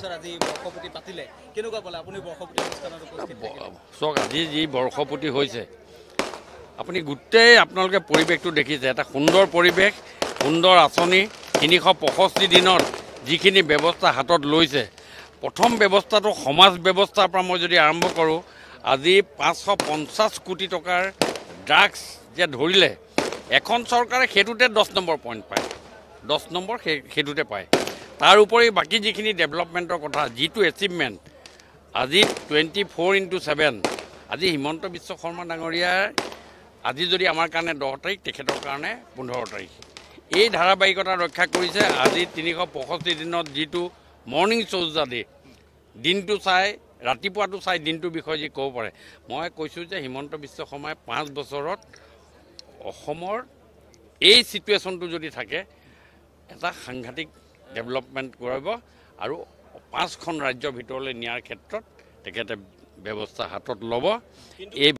চাওক আজি যি বৰ্ষপতি হৈছে আপুনি গোটেই আপোনালোকে পৰিৱেশটো দেখিছে এটা সুন্দৰ পৰিৱেশ সুন্দৰ আচনি ৩৬৫ দিনৰ যিখিনি ব্যৱস্থা হাতত লৈছে প্ৰথম ব্যৱস্থাটো সমাজ ব্যৱস্থাৰ পৰা মই যদি আৰম্ভ কৰো আজি ৫৫০ কোটি টকাৰ ড্ৰাগছ যে ধৰিলে এখন চৰকাৰে হেতুতে ১০ নম্বৰ পইণ্ট পায় ১০ নম্বৰ হেতুতে পায় তাৰ উপৰি বাকি যিখিনি ডেভেলপমেন্টৰ কথা যিটো এচিভমেন্ট আজি 24/7 আজি হিমন্ত বিশ্ব শৰ্মা ডাঙৰীয়াৰ আজি যদি আমাৰ কাৰণে ১০ তাৰিখ তেখেতৰ কাৰণে ১৫ তাৰিখ এই ধাৰাবাহিকতা ৰক্ষা কৰিছে আজি ৩৬৫ দিনত যিটো মৰ্নিং শৌজা দে দিনটো চাই ৰাতিপুৱাটো চাই দিনটো বিষয় যে ক'ব পাৰে মই কৈছো যে হিমন্ত বিশ্ব শৰ্মাই ৫ বছৰত অসমৰ এই সিচুৱেচনটো যদি থাকে এটা সাংঘাতিক ডেভেলপমেন্ট কৰিব আৰু পাঁচখন ৰাজ্য ভিতৰলৈ নিয়াৰ ক্ষেত্ৰত তেখেতে ব্যৱস্থা হাতত ল'ব এই